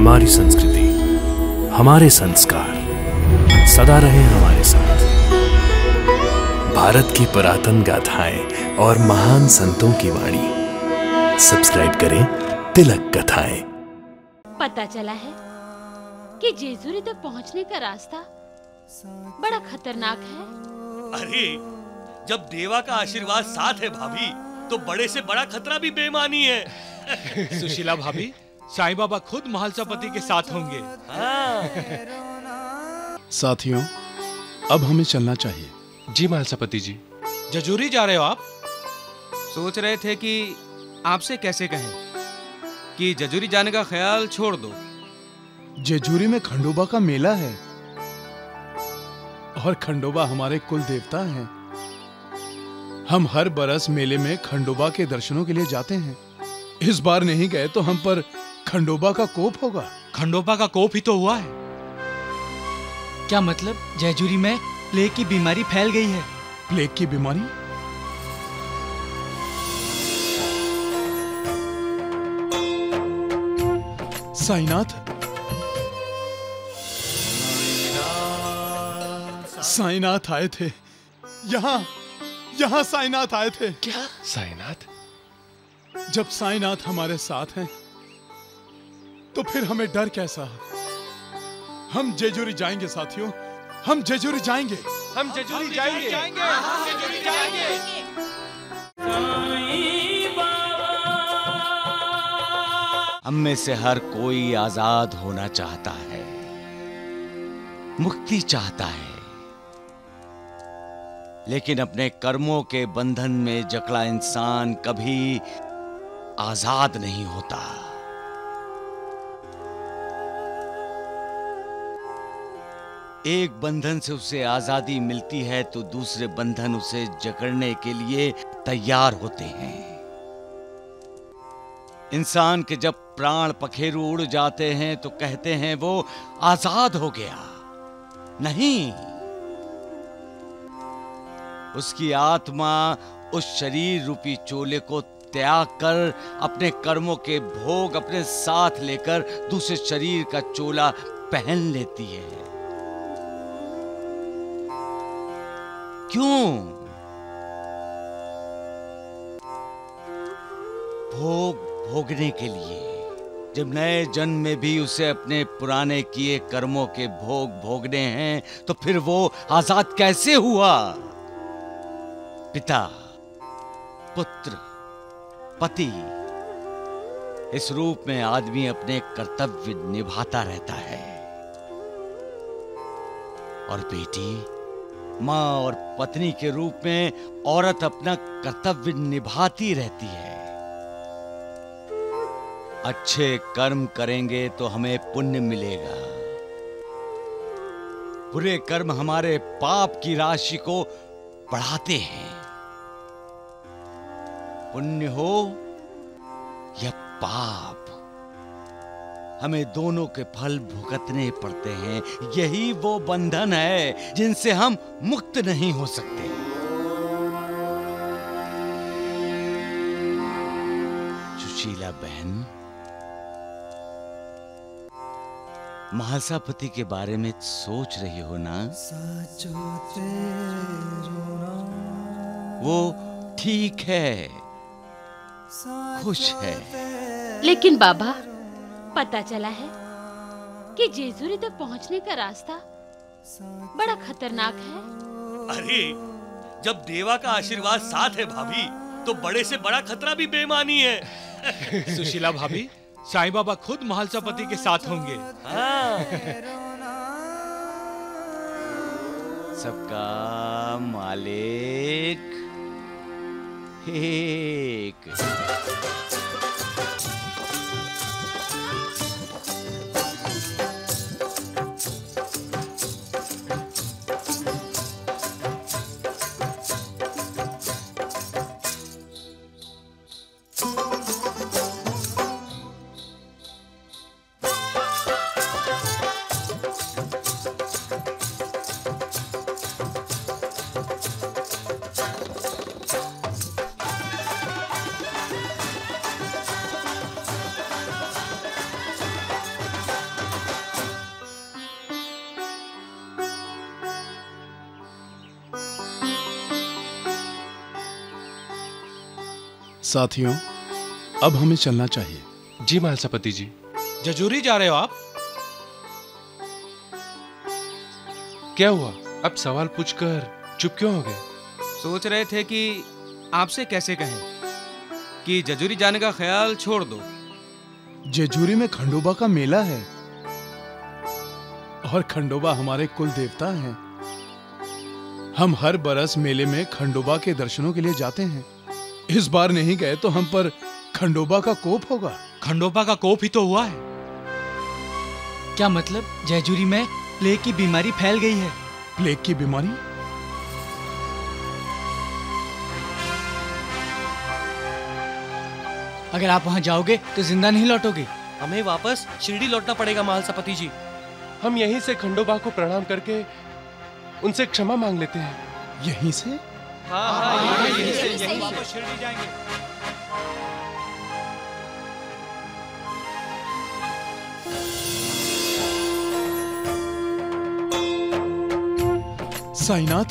हमारी संस्कृति, हमारे संस्कार सदा रहे हमारे साथ। भारत की पुरातन गाथाएं और महान संतों की वाणी। सब्सक्राइब करें तिलक कथाएं। पता चला है कि जेजुरी तक पहुंचने का रास्ता बड़ा खतरनाक है। अरे जब देवा का आशीर्वाद साथ है भाभी, तो बड़े से बड़ा खतरा भी बेईमानी है। सुशीला भाभी, साई बाबा खुद महालसापति के साथ होंगे। हाँ। साथियों, अब हमें चलना चाहिए। जी महालसापति जी। जेजुरी जा रहे हो आप? सोच रहे थे कि आपसे कैसे कहें कि जेजुरी जाने का ख्याल छोड़ दो। जेजुरी में खंडोबा का मेला है और खंडोबा हमारे कुल देवता हैं। हम हर बरस मेले में खंडोबा के दर्शनों के लिए जाते हैं। इस बार नहीं गए तो हम पर खंडोबा का कोप होगा। खंडोबा का कोप ही तो हुआ है। क्या मतलब? जेजुरी में प्लेग की बीमारी फैल गई है। प्लेग की बीमारी? साईनाथ, साईनाथ आए थे। यहाँ साईनाथ आए थे। क्या साईनाथ? जब साईनाथ हमारे साथ हैं तो फिर हमें डर कैसा? हम जेजुरी जाएंगे साथियों, हम जेजुरी जाएंगे, हम जेजुरी जाएंगे। हम में से हर कोई आजाद होना चाहता है, मुक्ति चाहता है, लेकिन अपने कर्मों के बंधन में जकड़ा इंसान कभी आजाद नहीं होता। एक बंधन से उसे आजादी मिलती है तो दूसरे बंधन उसे जकड़ने के लिए तैयार होते हैं। इंसान के जब प्राण पखेरु उड़ जाते हैं तो कहते हैं वो आजाद हो गया। नहीं, उसकी आत्मा उस शरीर रूपी चोले को त्याग कर अपने कर्मों के भोग अपने साथ लेकर दूसरे शरीर का चोला पहन लेती है। क्यों? भोग भोगने के लिए। जब नए जन्म में भी उसे अपने पुराने किए कर्मों के भोग भोगने हैं तो फिर वो आजाद कैसे हुआ? पिता, पुत्र, पति, इस रूप में आदमी अपने कर्तव्य निभाता रहता है। और बेटी, मां और पत्नी के रूप में औरत अपना कर्तव्य निभाती रहती है। अच्छे कर्म करेंगे तो हमें पुण्य मिलेगा। बुरे कर्म हमारे पाप की राशि को बढ़ाते हैं। पुण्य हो या पाप, हमें दोनों के फल भुगतने पड़ते हैं। यही वो बंधन है जिनसे हम मुक्त नहीं हो सकते। सुशीला बहन, महालसापति के बारे में सोच रही हो ना? वो ठीक है, खुश है। लेकिन बाबा, पता चला है कि जेजुरी तक पहुंचने का रास्ता बड़ा खतरनाक है। अरे जब देवा का आशीर्वाद साथ है भाभी, तो बड़े से बड़ा खतरा भी बेईमानी है। सुशीला भाभी, साईं बाबा खुद महालसापति के साथ होंगे। हाँ। सबका मालिक एक। साथियों, अब हमें चलना चाहिए। जी महालसापति जी। जेजुरी जा रहे हो आप? क्या हुआ, अब सवाल पूछकर चुप क्यों हो गए? सोच रहे थे कि आपसे कैसे कहें कि जेजुरी जाने का ख्याल छोड़ दो। जेजुरी में खंडोबा का मेला है और खंडोबा हमारे कुल देवता हैं। हम हर बरस मेले में खंडोबा के दर्शनों के लिए जाते हैं। इस बार नहीं गए तो हम पर खंडोबा का कोप होगा। खंडोबा का कोप ही तो हुआ है। क्या मतलब, जेजुरी में प्लेग की बीमारी फैल गई है? प्लेग की बीमारी? अगर आप वहां जाओगे तो जिंदा नहीं लौटोगे। हमें वापस शिरडी लौटना पड़ेगा महालसापति जी। हम यहीं से खंडोबा को प्रणाम करके उनसे क्षमा मांग लेते हैं। यहीं से? हाँ, यहीं से वापस शिरडी जाएंगे। साईनाथ,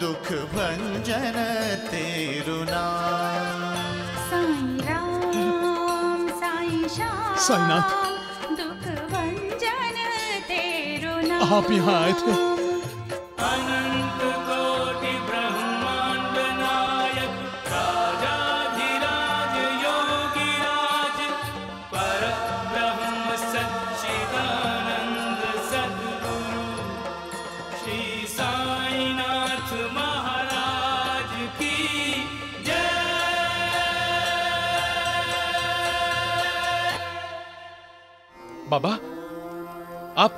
दुख भंजन तेरु नाम। साई राम साई श्याम। साईनाथ, दुख भंजन तेरु नाम। आप यहाँ आए थे? अनंत कोटि ब्रह्मांड नायक, राजाधिराज योगी राज, परब्रह्म सच्चिदानंद सद्गुरु श्री साईनाथ महाराज की जय। बाबा, आप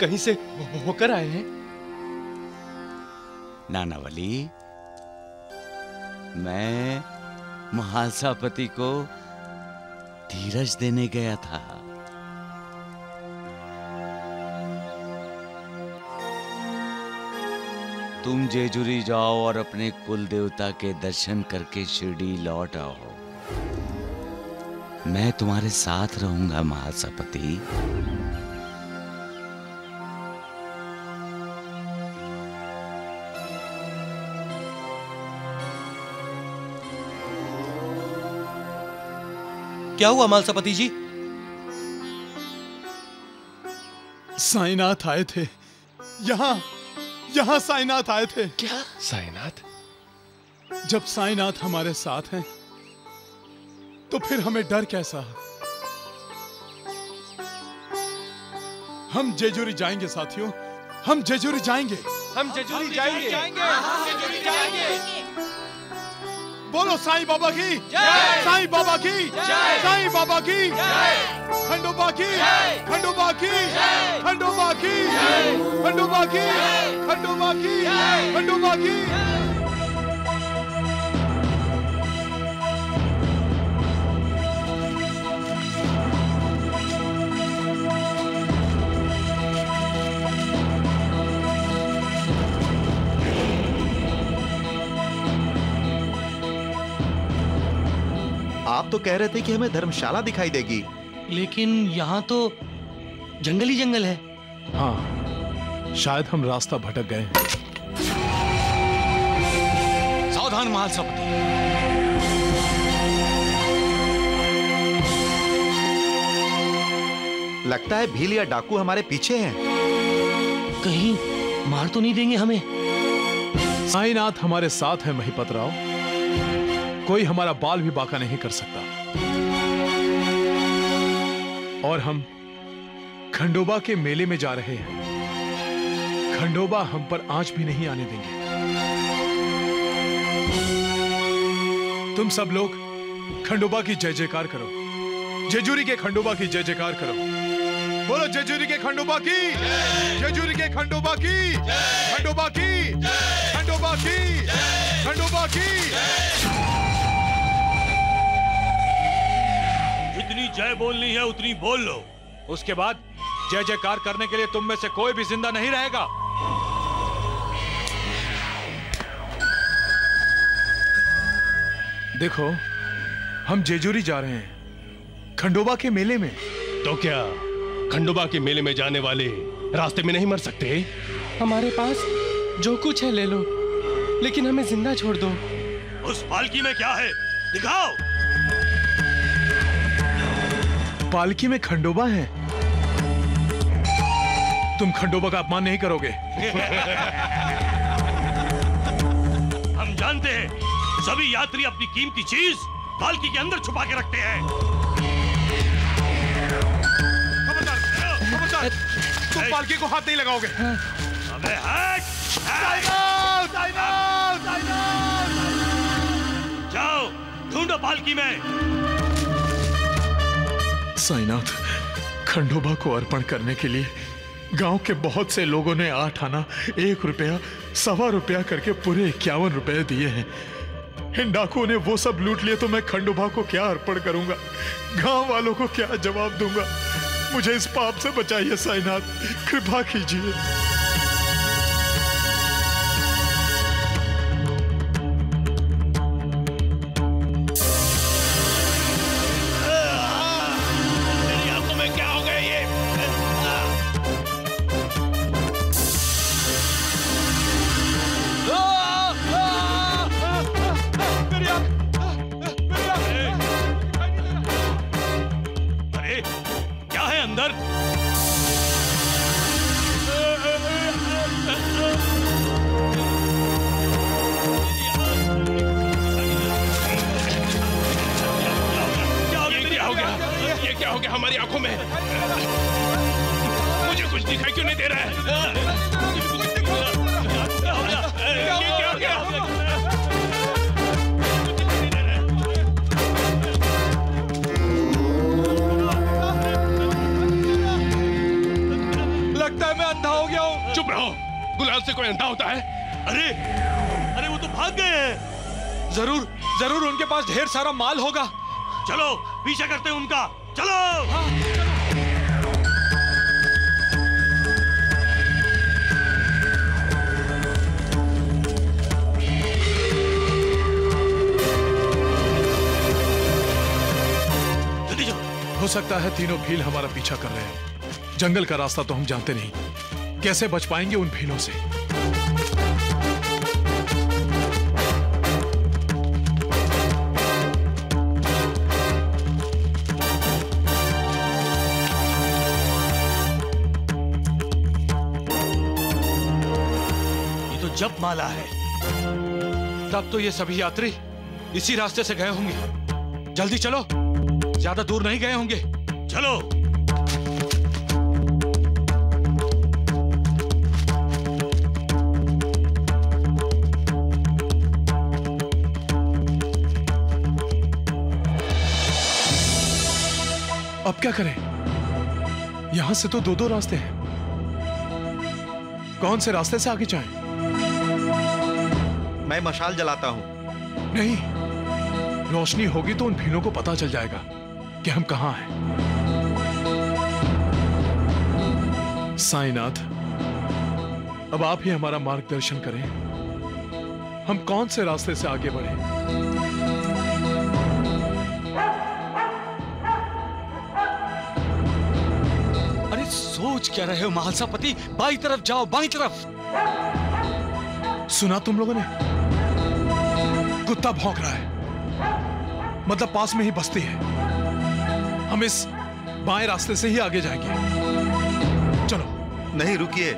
कहीं से होकर आए हैं? नानावली, मैं महालसापति को धीरज देने गया था। तुम जेजुरी जाओ और अपने कुल देवता के दर्शन करके शिरडी लौट आओ। मैं तुम्हारे साथ रहूंगा महालसापति। क्या हुआ महालसापति जी? साईनाथ आए थे। यहाँ साईनाथ आए थे। क्या? साईनाथ? जब साईनाथ हमारे साथ हैं तो फिर हमें डर कैसा है? हम जेजुरी जाएंगे साथियों, हम जेजुरी जाएंगे। हम जेजुरी जाएंगे। बोलो साई बाबा की जय, साई बाबा की जय, साई बाबा की जय, खंडोबा की जय, खंडोबा की जय, खंडोबा की जय, खंडोबा की जय, खंडोबा की जय, खंडोबा की जय। आप तो कह रहे थे कि हमें धर्मशाला दिखाई देगी, लेकिन यहाँ तो जंगल ही जंगल है। हाँ, शायद हम रास्ता भटक गए हैं। सावधान महालसापति। लगता है भील या डाकू हमारे पीछे हैं। कहीं मार तो नहीं देंगे हमें? साईनाथ हमारे साथ है महीपत राव, कोई हमारा बाल भी बांका नहीं कर सकता। और हम खंडोबा के मेले में जा रहे हैं। खंडोबा हम पर आंच भी नहीं आने देंगे। तुम सब लोग खंडोबा की जय जयकार करो। जेजुरी के खंडोबा की जय जयकार करो। बोलो जेजुरी के खंडोबा की, जेजुरी के खंडोबा की, खंडोबा की, खंडोबा की, खंडोबा की। जितनी जय बोलनी है उतनी बोल लो, उसके बाद जय जयकार करने के लिए तुम में से कोई भी जिंदा नहीं रहेगा। देखो, हम जेजुरी जा रहे हैं खंडोबा के मेले में। तो क्या खंडोबा के मेले में जाने वाले रास्ते में नहीं मर सकते? हमारे पास जो कुछ है ले लो, लेकिन हमें जिंदा छोड़ दो। उस पालकी में क्या है दिखाओ। पालकी में खंडोबा है। तुम खंडोबा का अपमान नहीं करोगे। हम जानते हैं सभी यात्री अपनी कीमती चीज पालकी के अंदर छुपा के रखते हैं। खबरदार, खबरदार, तुम पालकी को हाथ नहीं लगाओगे। अबे हट! साईनाथ, साईनाथ, साईनाथ! जाओ ढूंढो पालकी में। साईनाथ, खंडोबा को अर्पण करने के लिए गांव के बहुत से लोगों ने 8 आना, 1 रुपया, 1.25 रुपया करके पूरे 51 रुपये दिए हैं। इन डाकुओं ने वो सब लूट लिए तो मैं खंडोबा को क्या अर्पण करूंगा? गांव वालों को क्या जवाब दूंगा? मुझे इस पाप से बचाइए साईनाथ, कृपा कीजिए। हमारी आंखों में मुझे कुछ दिखाई क्यों नहीं दे रहा है? लगता है मैं अंधा हो गया हूँ। चुप रहो, गुलाल से कोई अंधा होता है? अरे अरे, वो तो भाग गए हैं। जरूर जरूर उनके पास ढेर सारा माल होगा। चलो पीछा करते हैं उनका, चलो। हाँ, चलो। जल्दी जाओ। हो सकता है तीनों भील हमारा पीछा कर रहे हैं। जंगल का रास्ता तो हम जानते नहीं, कैसे बच पाएंगे उन भीलों से? जब माला है तब तो ये सभी यात्री इसी रास्ते से गए होंगे। जल्दी चलो, ज्यादा दूर नहीं गए होंगे। चलो। अब क्या करें? यहां से तो 2-2 रास्ते हैं। कौन से रास्ते से आगे जाएं? मैं मशाल जलाता हूं। नहीं, रोशनी होगी तो उन भीलों को पता चल जाएगा कि हम कहां हैं। साईनाथ, अब आप ही हमारा मार्गदर्शन करें, हम कौन से रास्ते से आगे बढ़े? सोच क्या रहे हो महालसापति? बाई तरफ जाओ, बाई तरफ। सुना तुम लोगों ने? कुत्ता भौंक रहा है, मतलब पास में ही बस्ती है। हम इस बाएं रास्ते से ही आगे जाएंगे। चलो। नहीं, रुकिए,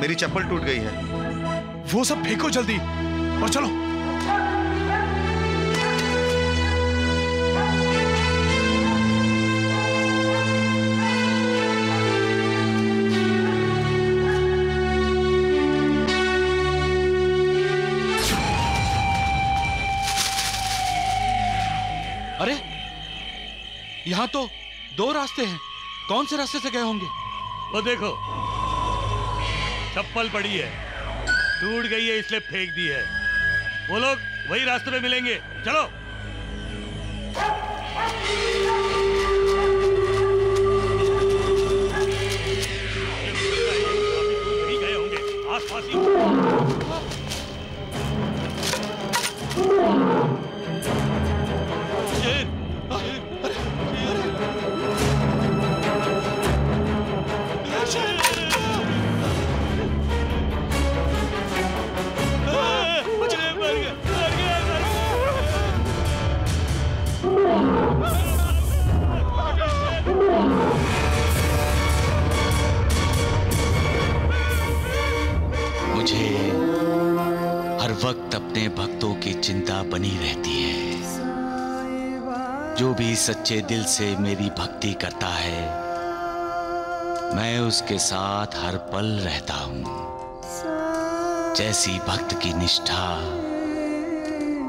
मेरी चप्पल टूट गई है। वो सब फेंको जल्दी और चलो। यहाँ तो 2 रास्ते हैं। कौन से रास्ते से गए होंगे? वो देखो चप्पल पड़ी है, टूट गई है इसलिए फेंक दी है। वो लोग वही रास्ते में मिलेंगे, चलो। नहीं गए होंगे आसपास ही। मुझे हर वक्त अपने भक्तों की चिंता बनी रहती है। जो भी सच्चे दिल से मेरी भक्ति करता है, मैं उसके साथ हर पल रहता हूं। जैसी भक्त की निष्ठा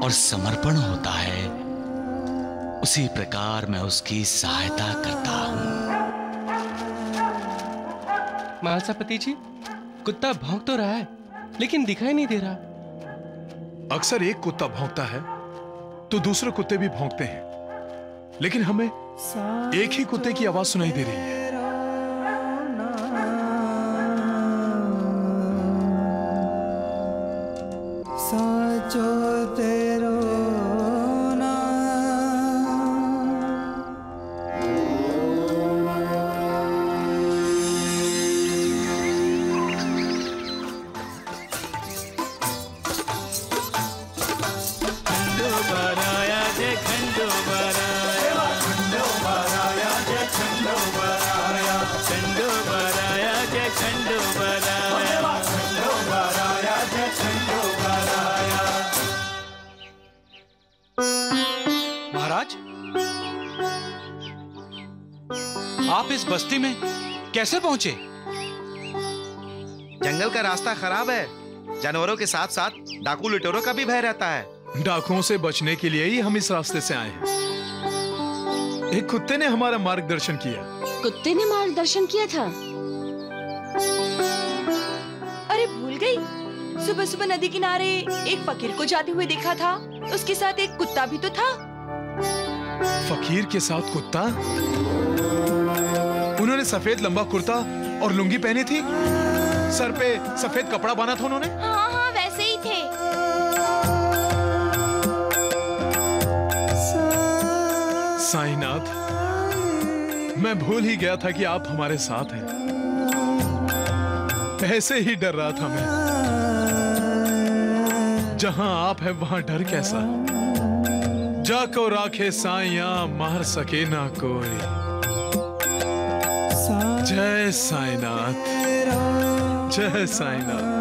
और समर्पण होता है, उसी प्रकार मैं उसकी सहायता करता हूं। महालसापति जी, कुत्ता भौंक तो रहा है लेकिन दिखाई नहीं दे रहा। अक्सर एक कुत्ता भौंकता है तो दूसरे कुत्ते भी भौंकते हैं, लेकिन हमें एक ही कुत्ते की आवाज सुनाई दे रही है। बस्ती में कैसे पहुंचे? जंगल का रास्ता खराब है, जानवरों के साथ साथ डाकू लुटेरों का भी भय रहता है। डाकुओं से बचने के लिए ही हम इस रास्ते से आए हैं। एक कुत्ते ने हमारा मार्गदर्शन किया। कुत्ते ने मार्गदर्शन किया था? अरे भूल गई, सुबह सुबह नदी किनारे एक फकीर को जाते हुए देखा था, उसके साथ एक कुत्ता भी तो था। फकीर के साथ कुत्ता? उन्होंने सफेद लंबा कुर्ता और लुंगी पहनी थी, सर पे सफेद कपड़ा बांधा था उन्होंने। हाँ हाँ वैसे ही थे। साईनाथ, मैं भूल ही गया था कि आप हमारे साथ हैं। ऐसे ही डर रहा था मैं। जहां आप हैं वहां डर कैसा। जाको राखे साईया, मार सके ना कोई। जय साईनाथ, जय साईनाथ।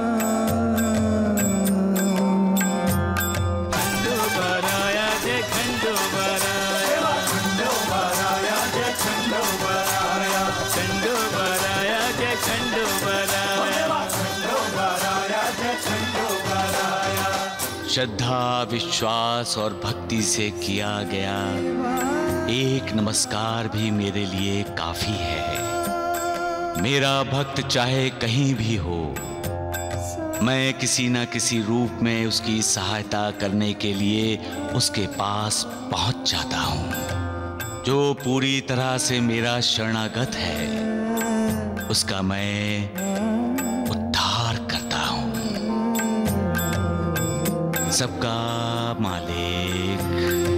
श्रद्धा, विश्वास और भक्ति से किया गया एक नमस्कार भी मेरे लिए काफी है। मेरा भक्त चाहे कहीं भी हो, मैं किसी न किसी रूप में उसकी सहायता करने के लिए उसके पास पहुंच जाता हूं। जो पूरी तरह से मेरा शरणागत है, उसका मैं उद्धार करता हूं। सबका मालिक